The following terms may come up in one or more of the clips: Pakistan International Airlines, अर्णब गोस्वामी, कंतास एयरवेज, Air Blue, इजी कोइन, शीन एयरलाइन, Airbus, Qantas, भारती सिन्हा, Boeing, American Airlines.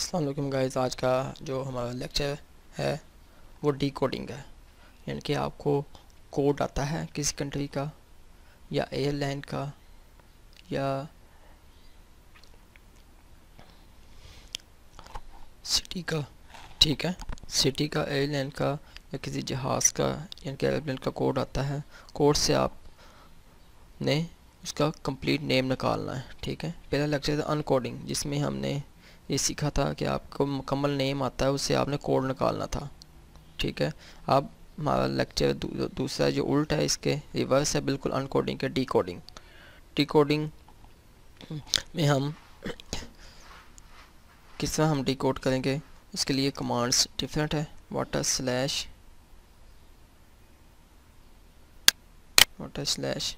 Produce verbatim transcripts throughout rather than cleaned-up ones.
अस्सलाम वालेकुम गाइस, आज का जो हमारा लेक्चर है वो डीकोडिंग है, यानी कि आपको कोड आता है किसी कंट्री का या एयरलाइन का या सिटी का, ठीक है, सिटी का, एयरलाइन का या किसी जहाज़ का, यानी कि एयरप्लेन का कोड आता है। कोड से आप ने उसका कंप्लीट नेम निकालना है, ठीक है। पहला लेक्चर था अनकोडिंग, जिसमें हमने ये सीखा था कि आपको मुकम्मल नेम आता है, उससे आपने कोड निकालना था, ठीक है। अब हमारा लेक्चर दू, दूसरा जो उल्टा है, इसके रिवर्स है बिल्कुल अनकोडिंग के, डीकोडिंग। डीकोडिंग में हम किस तरह हम डीकोड करेंगे, उसके लिए कमांड्स डिफरेंट है। Water slash water slash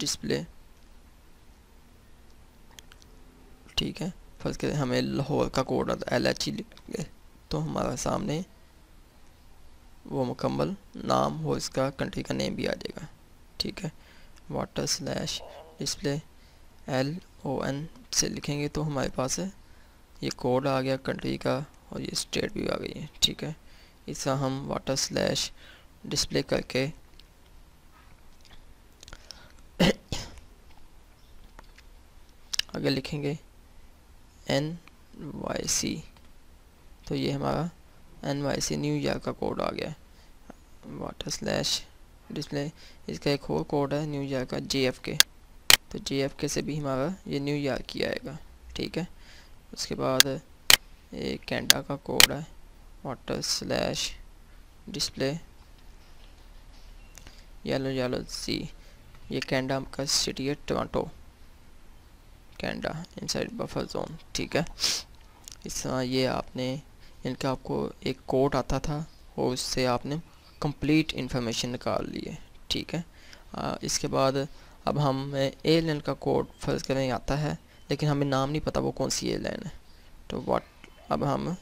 display, ठीक है। फर्ज करें हमें लाहौर का कोड आता है एल एच ई, तो हमारा सामने वो मुकम्मल नाम हो इसका, कंट्री का नेम भी आ जाएगा, ठीक है। Water slash display L O N से लिखेंगे तो हमारे पास है ये कोड आ गया कंट्री का, और ये स्टेट भी आ गई है, ठीक है। इसका हम वाटर स्लैश डिस्प्ले करके आगे लिखेंगे एन वाई सी, तो ये हमारा एन वाई सी न्यूयॉर्क का कोड आ गया। वाटर स्लैश डिस्प्ले, इसका एक और कोड है न्यूयॉर्क का जे एफ के, तो जे एफ के से भी हमारा ये न्यूयॉर्क ही आएगा, ठीक है। उसके बाद ये कैनेडा का कोड है, water slash display yellow yellow C, ये कैनेडा का सिटी है Toronto, Canada inside buffer zone, ठीक है। इस तरह ये आपने, इनका आपको एक कोड आता था और उससे आपने कंप्लीट इन्फॉर्मेशन निकाल ली है, ठीक है। आ, इसके बाद अब हमें एयरलाइन का कोड फर्ज करें आता है, लेकिन हमें नाम नहीं पता वो कौन सी एयरलाइन है, तो वाट अब हम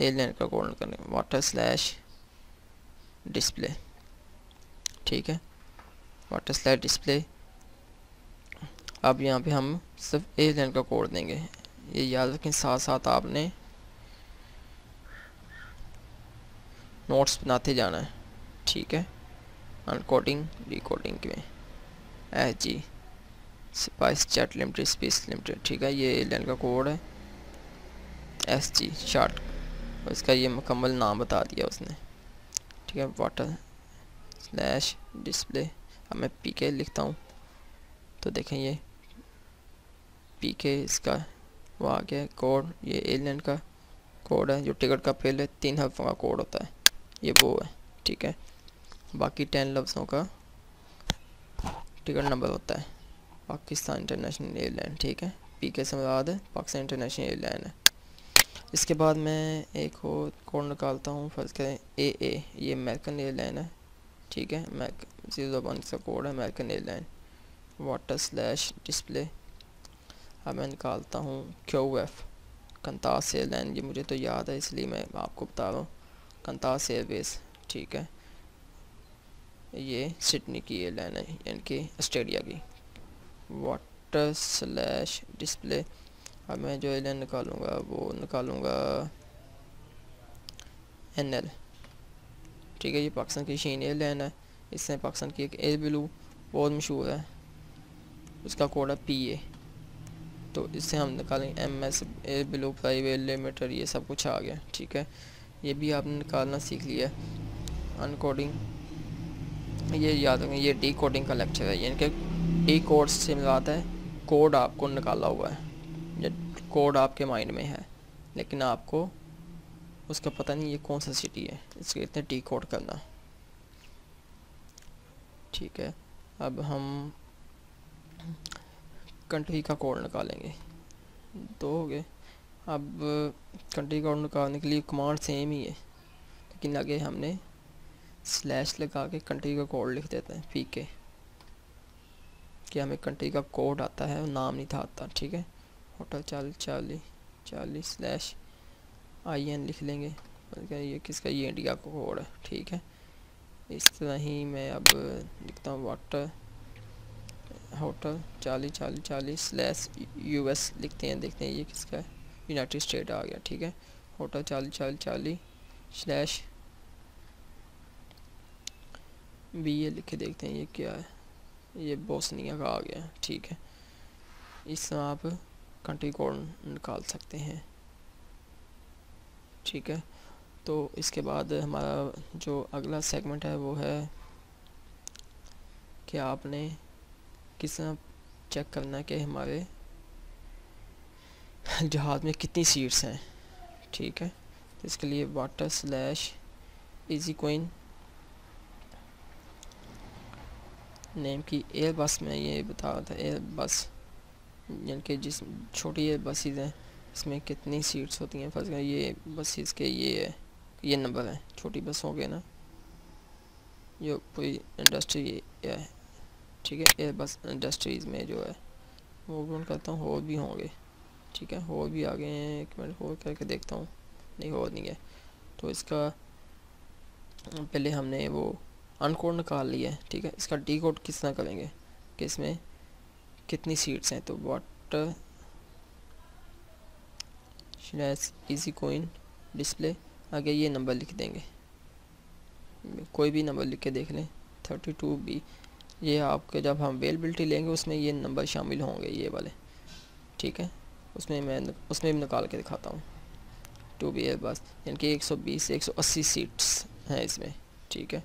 एयरलाइन का कोड करें वाटर स्लैश डिस्प्ले, ठीक है। वाटर स्लैश डिस्प्ले, अब यहाँ पे हम सिर्फ एयरलाइन का कोड देंगे, ये याद रखें। साथ साथ आपने नोट्स बनाते जाना है, ठीक है। अनकोडिंग डीकोडिंग में H G SpiceJet limited space limited, ठीक है, ये एयरलाइन का कोड है। एस जी शार्ट, इसका ये मुकम्मल नाम बता दिया उसने, ठीक है। वाटर स्लैश डिस्प्ले, अब मैं पी के लिखता हूँ तो देखें ये पी के इसका वो आ गया कोड, ये एयरलाइन का कोड है जो टिकट का पहले तीन हफ्तों का कोड होता है, ये वो है, ठीक है। बाकी टेन लफ्ज़ों का टिकट नंबर होता है। पाकिस्तान इंटरनेशनल एयरलाइन, ठीक है, पी के से मुराद है पाकिस्तान इंटरनेशनल एयरलाइन है। इसके बाद मैं एक और कोड निकालता हूँ, फर्ज करें ए ए, ये अमेरिकन एयरलाइन है, ठीक है, अमेरिकन जीरो वन का कोड है American airline. Water slash display, अब मैं निकालता हूँ क्यू एफ कंतास एयरलाइन, ये मुझे तो याद है इसलिए मैं आपको बता रहा हूँ, कंतास एयरवेज, ठीक है, ये सिडनी की एयरलाइन है, यानी कि ऑस्ट्रेलिया की। वाटर स्लैश डिस्प्ले, अब मैं जो एयरलाइन निकालूँगा वो निकालूँगा एन एल, ठीक है, ये पाकिस्तान की शीन एयरलाइन है, इसने पाकिस्तान की एक एयर ब्लू बहुत मशहूर है, उसका कोड है पी ए, तो इससे हम निकालेंगे M S Air blue private limited, ये सब कुछ आ गया, ठीक है। ये भी आपने निकालना सीख लिया। अनकोडिंग ये याद रखें, ये डी कोडिंग का लेक्चर है, यानी कि डी कोड से मिलाता है, कोड आपको निकाला हुआ है, ये कोड आपके माइंड में है लेकिन आपको उसका पता नहीं ये कौन सा सिटी है, इसके इतने डी कोड करना, ठीक है। अब हम कंट्री का कोड निकालेंगे, दो हो गए। अब कंट्री कोड निकालने के लिए कमांड सेम ही है, लेकिन आगे हमने स्लैश लगा के कंट्री का कोड लिख देते हैं पी के, कि हमें कंट्री का कोड आता है, नाम नहीं था आता, ठीक है। होटल चाल चाली चालीस स्लैश आई एन लिख लेंगे, ये किसका, ये इंडिया का कोड है, ठीक है। इस तरह ही मैं अब लिखता हूँ वाटर होटल चालीस चालीस चालीस स्लैश यूएस लिखते हैं, देखते हैं ये किसका है, यूनाइटेड स्टेट आ गया। ठीक है, होटल चाली चाली चाली स्लैश बी ये लिखे देखते हैं ये क्या है, ये बोस्निया का आ गया। ठीक है, इसमें आप कंट्री कोड निकाल सकते हैं। ठीक है, तो इसके बाद हमारा जो अगला सेगमेंट है वो है कि आपने किस तरह चेक करना है कि हमारे जहाज़ में कितनी सीट्स हैं। ठीक है, तो इसके लिए water slash इजी कोइन name की एयर बस में ये बता रहा था, एयर बस यानी कि जिस छोटी एयर बसेज हैं इसमें कितनी सीट्स होती हैं। फर्स्ट ये बसेज के ये है, ये नंबर है छोटी बसों के ना, ये पूरी इंडस्ट्री ये है। ठीक है, एयर बस इंडस्ट्रीज़ में जो है वो ग्रहण करता हूँ, और भी होंगे। ठीक है, और भी आगे हैं, एक मिनट और करके देखता हूँ, नहीं और नहीं है। तो इसका पहले हमने वो अनकोड निकाल लिया है। ठीक है, इसका डी कोड किस तरह करेंगे कि इसमें कितनी सीट्स हैं, तो water slash इजी कोइन display आगे ये नंबर लिख देंगे, कोई भी नंबर लिख के देख लें थर्टी टू बी। ये आपके जब हम अवेलेबिलिटी लेंगे उसमें ये नंबर शामिल होंगे ये वाले। ठीक है, उसमें मैं उसमें भी निकाल के दिखाता हूँ। टू बी एयरबस यानी कि एक सौ बीस से एक सौ अस्सी सीट्स हैं इसमें। ठीक है,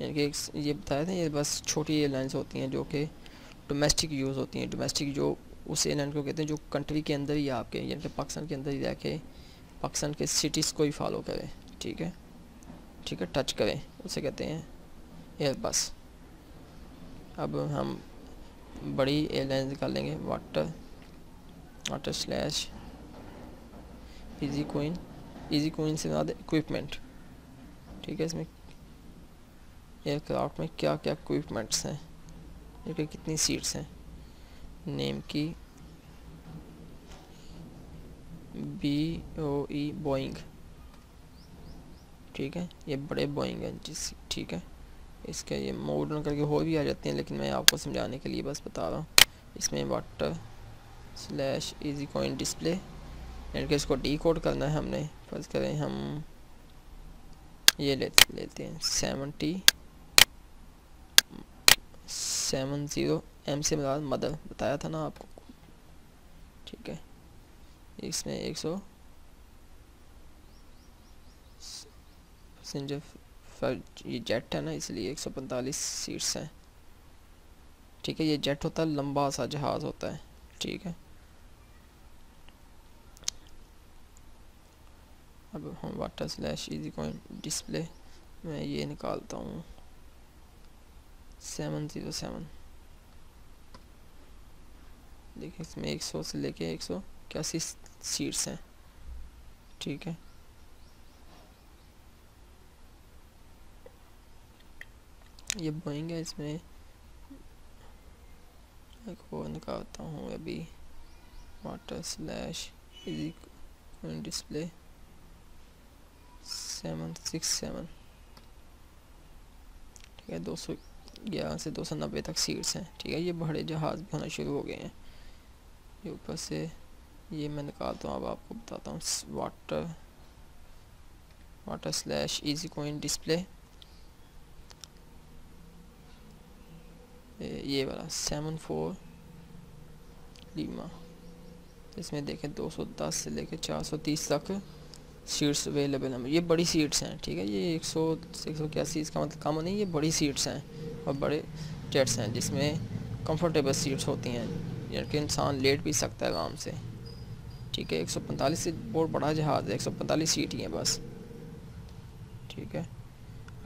यानी कि एक ये बताया था ये बस छोटी एयरलाइंस होती हैं जो कि डोमेस्टिक यूज़ होती हैं। डोमेस्टिक जो उस एयरलाइन को कहते हैं जो कंट्री के अंदर ही आपके यानी कि पाकिस्तान के अंदर ही रह के पाकिस्तान के सिटीज़ को ही फॉलो करें। ठीक है, ठीक है, टच करें, उसे कहते हैं एयरबस। अब हम बड़ी एयरलाइन निकालेंगे water water slash इजी कोइन इजी कोइन से ज़्यादा इक्विपमेंट। ठीक है, इसमें एयरक्राफ्ट में क्या क्या इक्विपमेंट्स हैं, लेकिन कितनी सीट्स हैं, नेम की बी ओ ई बोइंग। ठीक है, ये बड़े बोइंग हैं जिस। ठीक है, इसके ये मॉडर्न करके हो भी आ जाते हैं, लेकिन मैं आपको समझाने के लिए बस बता रहा हूँ। इसमें water slash इजी कोइन display यानी कि इसको डी कोड करना है हमने। फर्ज करें हम ये लेते लेते हैं सेवेंटी सेवन ज़ीरो एम से मिला मदर बताया था ना आपको। ठीक है, इसमें एक सौ पैसेंजर ये जेट है ना, इसलिए एक सौ पैंतालीस सीट्स हैं। ठीक है, ये जेट होता है लंबा सा जहाज़ होता है। ठीक है, अब हम water slash इजी कोइन display मैं ये निकालता हूँ सेवन ज़ीरो सेवन। देखिए, इसमें एक सौ से लेके एक सौ इक्यासी सीट्स हैं। ठीक है, ये बोइंग है, इसमें को निकालता हूँ अभी water slash इजी कोइन display seven six seven. ठीक है, दो सौ ग्यारह से दो सौ नब्बे तक सीट्स हैं। ठीक है, ये बड़े जहाज़ भी होना शुरू हो गए हैं। ये ऊपर से ये मैं निकालता हूँ, अब आपको बताता हूँ water water slash इजी कोइन display ये वाला सेवन फोर लीमा। इसमें देखें दो सौ दस से लेकर चार सौ तीस तक सीट्स अवेलेबल हैं। ये बड़ी सीट्स हैं। ठीक है, ये एक सौ से एक सौ इक्यासी इसका मतलब कम नहीं, ये बड़ी सीट्स हैं और बड़े जेट्स हैं जिसमें कंफर्टेबल सीट्स होती हैं, यानी कि इंसान लेट भी सकता है आराम से। ठीक है, एक सौ पैंतालीस से बहुत बड़ा जहाज़ है, एक सौ पैंतालीस सीट ही हैं बस। ठीक है,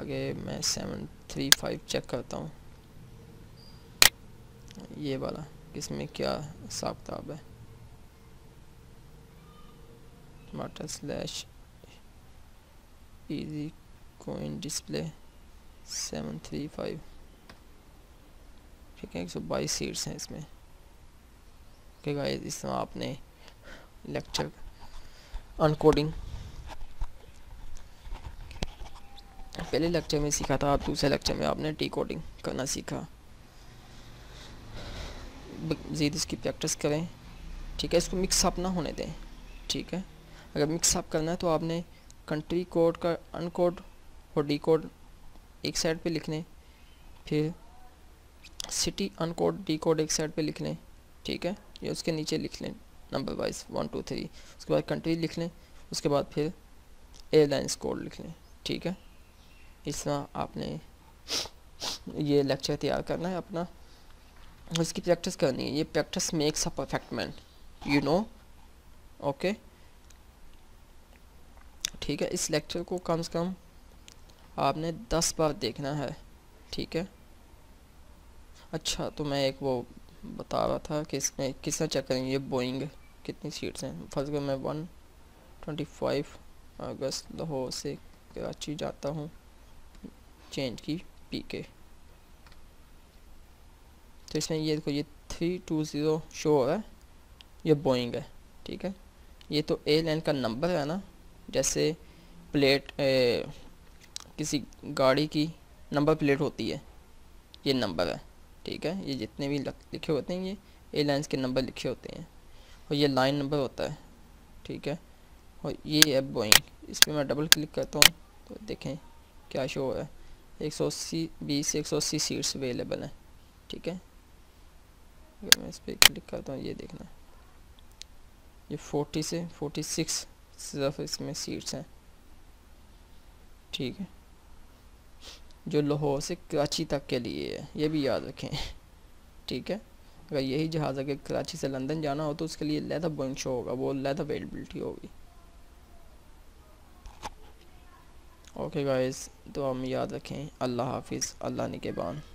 आगे मैं सेवन थ्री फाइव चेक करता हूँ ये वाला इसमें क्या हिसाब किताब है। Water slash इजी कोइन display seven three five. ठीक है, एक सौ बाईस सीट्स हैं इसमें। ठीक है, इस तरह आपने लेक्चर अनकोडिंग पहले लेक्चर में सीखा था, आप दूसरे लेक्चर में आपने डी कोडिंग करना सीखा। मज़ीद इसकी प्रैक्टिस करें। ठीक है, इसको मिक्स अप ना होने दें। ठीक है। अगर मिक्सअप करना है तो आपने कंट्री कोड का अनकोड और डी कोड एक साइड पे लिख लें, फिर सिटी अनकोड डी कोड एक साइड पे लिख लें, ठीक है, ये उसके नीचे लिख लें number wise one two three, उसके बाद कंट्री लिख लें, उसके बाद फिर एयरलाइंस कोड लिख लें, ठीक है। इस तरह आपने ये लेक्चर तैयार करना है अपना, इसकी प्रैक्टिस करनी है। ये practice makes a perfect man, you know, okay, ठीक है। इस लेक्चर को कम से कम आपने दस बार देखना है, ठीक है। अच्छा, तो मैं एक वो बता रहा था कि इसमें किस तरह चेक करेंगे ये बोइंग कितनी सीट्स हैं। फर्स्ट में मैं वन ट्वेंटी फाइव अगस्त लाहौर से कराची जाता हूँ, चेंज की पी के, तो इसमें ये देखो ये थ्री टू ज़ीरो शो हो रहा है, ये बोइंग है, ठीक है। ये तो एयरलाइन का नंबर है ना, जैसे प्लेट ए, किसी गाड़ी की नंबर प्लेट होती है, ये नंबर है, ठीक है। ये जितने भी लिखे होते हैं ये एयरलाइंस के नंबर लिखे होते हैं, और ये लाइन नंबर होता है, ठीक है। और ये है बोइंग, इस पर मैं डबल क्लिक करता हूँ तो देखें क्या शो हो रहा है, एक सौ अस्सी बीस एक सौ अस्सी सीट्स अवेलेबल हैं, ठीक है। अगर मैं इस पर क्लिक करता हूँ ये देखना, ये फोर्टी से फोर्टी सिक्स सिर्फ इसमें सीट्स हैं, ठीक है, जो लाहौर से कराची तक के लिए है, ये भी याद रखें, ठीक है। अगर यही जहाज़ अगर कराची से लंदन जाना हो तो उसके लिए लैदा बोइंग शो होगा, वो लैदा अवेलेबिलिटी होगी। ओके गाइस, तो हम याद रखें, अल्लाह हाफिज़, अल्लाह निगहबान।